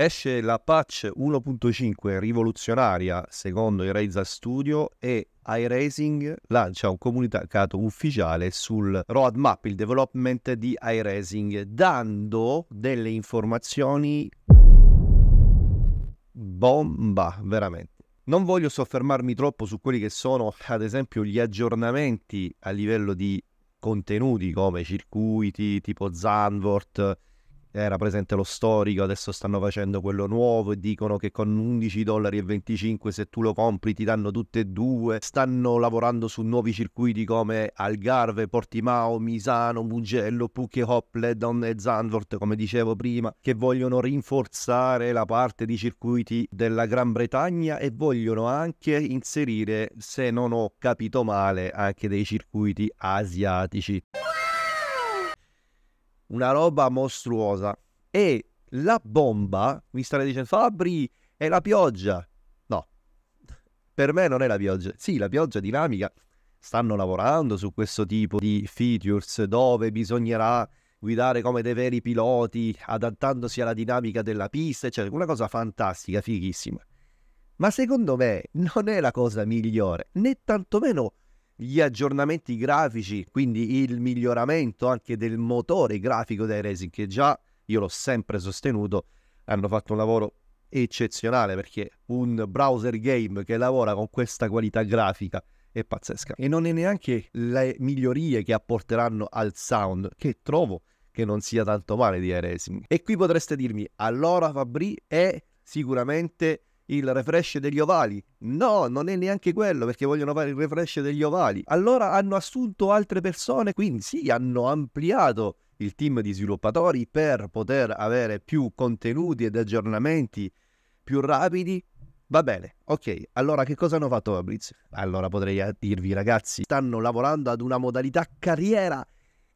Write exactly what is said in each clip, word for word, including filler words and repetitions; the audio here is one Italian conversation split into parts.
Esce la patch uno punto cinque rivoluzionaria secondo il Reiza Studio e iRacing lancia un comunicato ufficiale sul roadmap, il development di iRacing, dando delle informazioni bomba, veramente. Non voglio soffermarmi troppo su quelli che sono, ad esempio, gli aggiornamenti a livello di contenuti come circuiti tipo Zandvoort. Era presente lo storico, adesso stanno facendo quello nuovo e dicono che con undici dollari e venticinque se tu lo compri ti danno tutte e due. Stanno lavorando su nuovi circuiti come Algarve, Portimao, Misano, Mugello, Pukekohe e Zandvoort, come dicevo prima, che vogliono rinforzare la parte di circuiti della Gran Bretagna e vogliono anche inserire, se non ho capito male, anche dei circuiti asiatici. Una roba mostruosa. E la bomba, mi state dicendo, Fabri, è la pioggia. No, per me non è la pioggia. Sì, la pioggia dinamica. Stanno lavorando su questo tipo di features dove bisognerà guidare come dei veri piloti, adattandosi alla dinamica della pista, eccetera. Una cosa fantastica, fighissima. Ma secondo me non è la cosa migliore, né tantomeno gli aggiornamenti grafici, quindi il miglioramento anche del motore grafico dei Racing, che già, io l'ho sempre sostenuto, hanno fatto un lavoro eccezionale, perché un browser game che lavora con questa qualità grafica è pazzesca. E non è neanche le migliorie che apporteranno al sound, che trovo che non sia tanto male di Racing. E qui potreste dirmi, allora Fabri è sicuramente il refresh degli ovali. No, non è neanche quello, perché vogliono fare il refresh degli ovali. Allora hanno assunto altre persone, quindi sì, hanno ampliato il team di sviluppatori per poter avere più contenuti ed aggiornamenti più rapidi. Va bene, ok, allora che cosa hanno fatto, Fabrizio? Allora potrei dirvi, ragazzi, stanno lavorando ad una modalità carriera,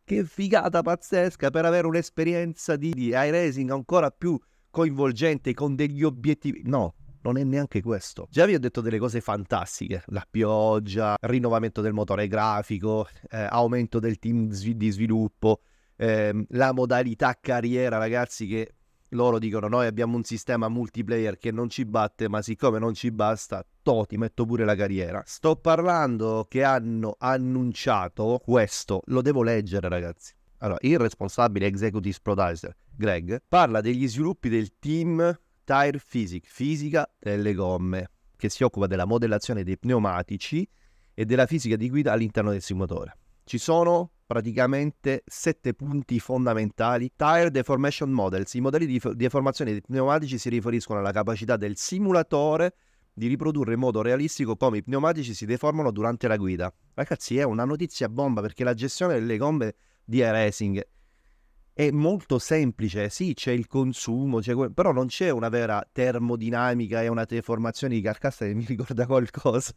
che figata pazzesca, per avere un'esperienza di, di iRacing ancora più coinvolgente, con degli obiettivi. No, non è neanche questo. Già vi ho detto delle cose fantastiche, la pioggia, rinnovamento del motore grafico, eh, aumento del team di sviluppo, eh, la modalità carriera, ragazzi, che loro dicono noi abbiamo un sistema multiplayer che non ci batte, ma siccome non ci basta, to, ti metto pure la carriera. Sto parlando che hanno annunciato questo, lo devo leggere, ragazzi. Allora, il responsabile executive producer, Greg, parla degli sviluppi del team Tire Physics, fisica delle gomme, che si occupa della modellazione dei pneumatici e della fisica di guida all'interno del simulatore. Ci sono praticamente sette punti fondamentali. Tire Deformation Models, i modelli di deformazione dei pneumatici si riferiscono alla capacità del simulatore di riprodurre in modo realistico come i pneumatici si deformano durante la guida. Ragazzi, è una notizia bomba, perché la gestione delle gomme di iRacing è molto semplice. Sì, c'è il consumo, c'è que... però non c'è una vera termodinamica e una deformazione di carcassa che mi ricorda qualcosa.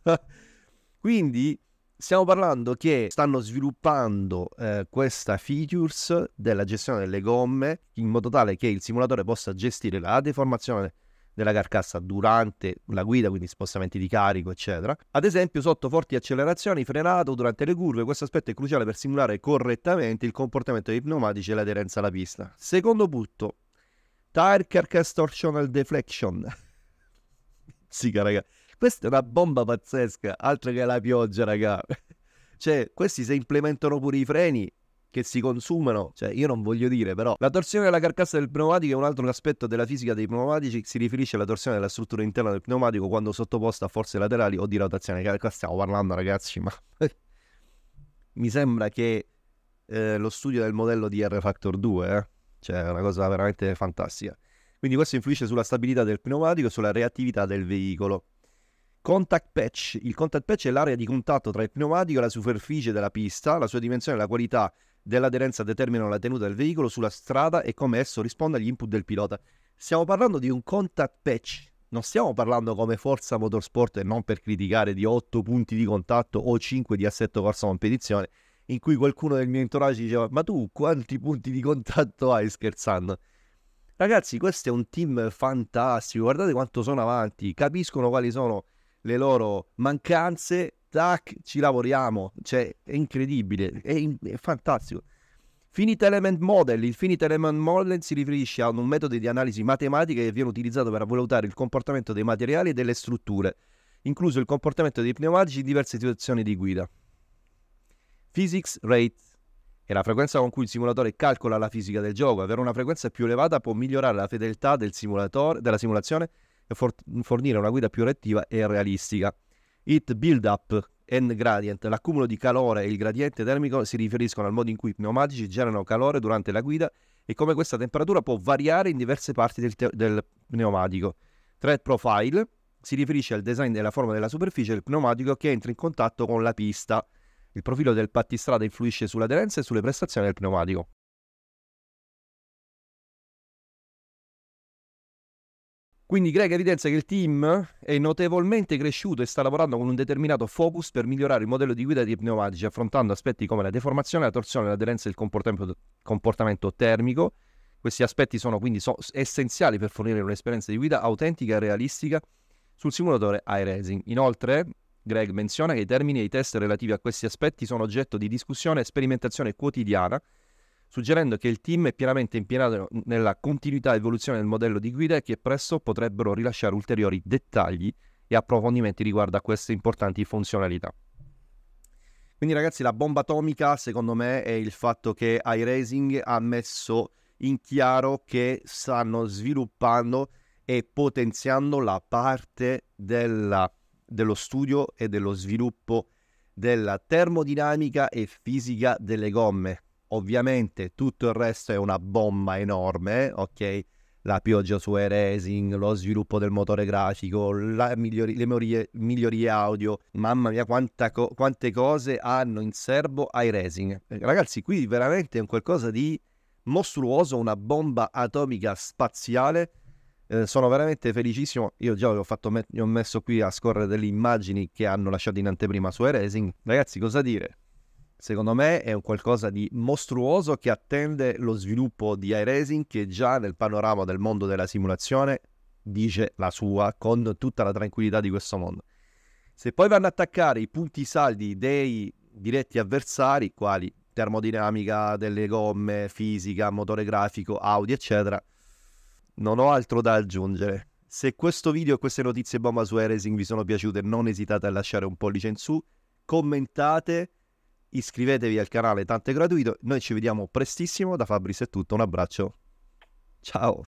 Quindi stiamo parlando che stanno sviluppando eh, questa features della gestione delle gomme in modo tale che il simulatore possa gestire la deformazione della carcassa durante la guida, quindi spostamenti di carico, eccetera. Ad esempio, sotto forti accelerazioni, frenato durante le curve. Questo aspetto è cruciale per simulare correttamente il comportamento dei pneumatici e l'aderenza alla pista. Secondo punto, Tire Carcass Torsional Deflection. Sì, raga, questa è una bomba pazzesca, altro che la pioggia, raga. Cioè, questi se implementano pure i freni, che si consumano, cioè io non voglio dire, però la torsione della carcassa del pneumatico è un altro aspetto della fisica dei pneumatici, si riferisce alla torsione della struttura interna del pneumatico quando sottoposta a forze laterali o di rotazione. Qua stiamo parlando, ragazzi, ma mi sembra che eh, lo studio del modello di R Factor due, eh? Cioè è una cosa veramente fantastica. Quindi questo influisce sulla stabilità del pneumatico e sulla reattività del veicolo. Contact Patch, il Contact Patch è l'area di contatto tra il pneumatico e la superficie della pista, la sua dimensione e la qualità dell'aderenza determinano la tenuta del veicolo sulla strada e come esso risponde agli input del pilota. Stiamo parlando di un contact patch, non stiamo parlando come Forza Motorsport, e non per criticare, di otto punti di contatto o cinque di Assetto Corsa Competizione, in cui qualcuno del mio entourage diceva ma tu quanti punti di contatto hai, scherzando? Ragazzi, questo è un team fantastico, guardate quanto sono avanti, capiscono quali sono le loro mancanze, tac, ci lavoriamo, cioè è incredibile, è, è fantastico. Finite Element Model. Il Finite Element Model si riferisce a un metodo di analisi matematica che viene utilizzato per valutare il comportamento dei materiali e delle strutture, incluso il comportamento dei pneumatici in diverse situazioni di guida. Physics Rate è la frequenza con cui il simulatore calcola la fisica del gioco. Avere una frequenza più elevata può migliorare la fedeltà del simulatore, della simulazione e for- fornire una guida più reattiva e realistica. Heat Build Up and Gradient. L'accumulo di calore e il gradiente termico si riferiscono al modo in cui i pneumatici generano calore durante la guida e come questa temperatura può variare in diverse parti del, te- del pneumatico. Tread Profile si riferisce al design della forma della superficie del pneumatico che entra in contatto con la pista. Il profilo del battistrada influisce sull'aderenza e sulle prestazioni del pneumatico. Quindi Greg evidenzia che il team è notevolmente cresciuto e sta lavorando con un determinato focus per migliorare il modello di guida dei pneumatici, affrontando aspetti come la deformazione, la torsione, l'aderenza e il comportamento termico. Questi aspetti sono quindi so- essenziali per fornire un'esperienza di guida autentica e realistica sul simulatore iRacing. Inoltre, Greg menziona che i termini e i test relativi a questi aspetti sono oggetto di discussione e sperimentazione quotidiana, suggerendo che il team è pienamente impegnato nella continuità e evoluzione del modello di guida e che presto potrebbero rilasciare ulteriori dettagli e approfondimenti riguardo a queste importanti funzionalità. Quindi ragazzi, la bomba atomica secondo me è il fatto che iRacing ha messo in chiaro che stanno sviluppando e potenziando la parte della, dello studio e dello sviluppo della termodinamica e fisica delle gomme. Ovviamente tutto il resto è una bomba enorme, ok? La pioggia su iRacing, lo sviluppo del motore grafico, la migliori, le migliorie, migliorie audio. Mamma mia, quanta co- quante cose hanno in serbo iRacing. Ragazzi, qui veramente è un qualcosa di mostruoso, una bomba atomica spaziale. Eh, sono veramente felicissimo. Io già ho, fatto met- ho messo qui a scorrere delle immagini che hanno lasciato in anteprima su iRacing. Ragazzi, cosa dire? Secondo me è un qualcosa di mostruoso che attende lo sviluppo di iRacing, che già nel panorama del mondo della simulazione dice la sua con tutta la tranquillità di questo mondo. Se poi vanno ad attaccare i punti saldi dei diretti avversari, quali termodinamica delle gomme, fisica, motore grafico, audio, eccetera, non ho altro da aggiungere. Se questo video e queste notizie bomba su iRacing vi sono piaciute, non esitate a lasciare un pollice in su, commentate, iscrivetevi al canale, tanto è gratuito. Noi ci vediamo prestissimo. Da Fabris è tutto, un abbraccio, ciao.